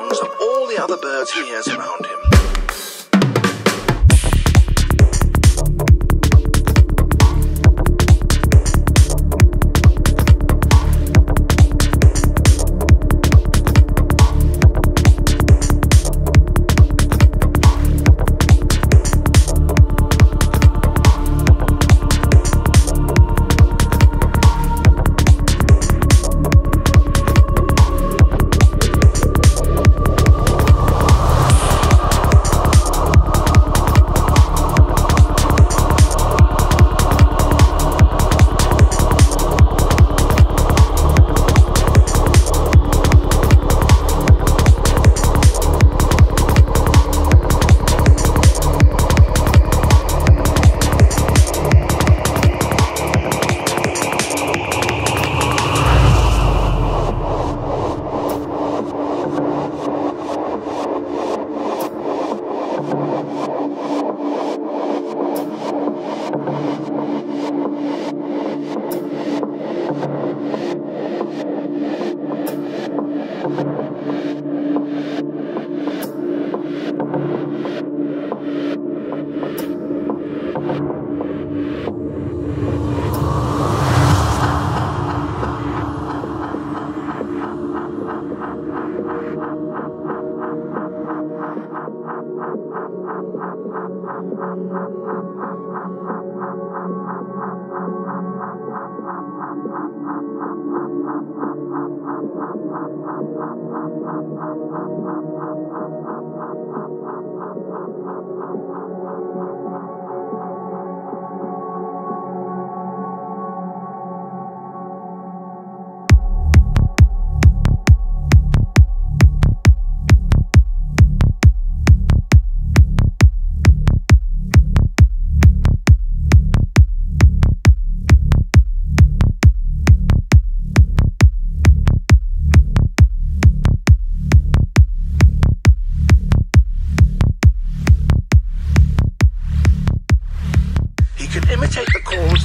sounds of all the other birds he hears around him.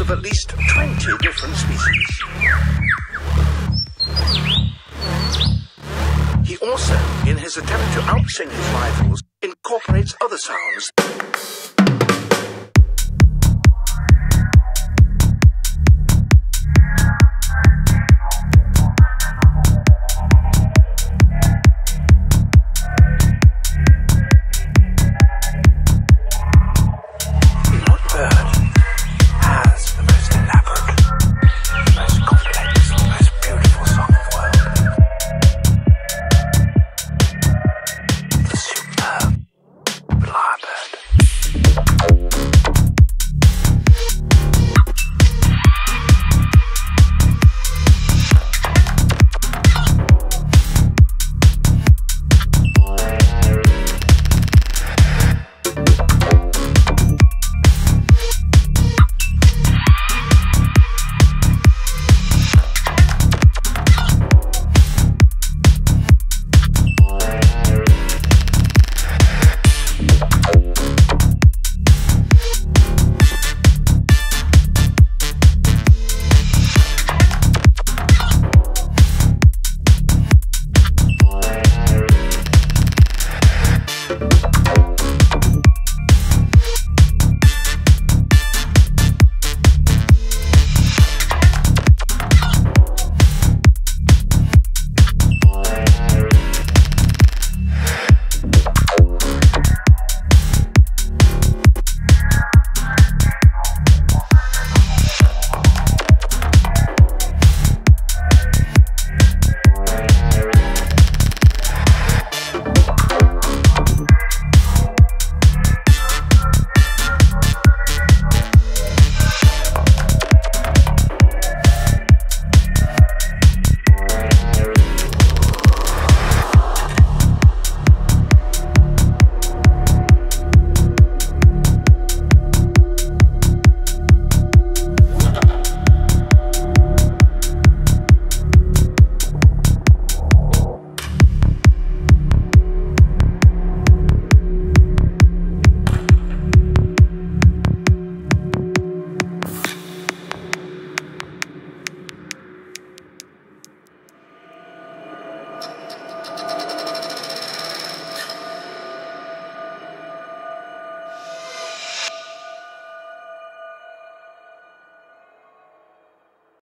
Of at least 20 different species. He also, in his attempt to outsing his rivals, incorporates other sounds.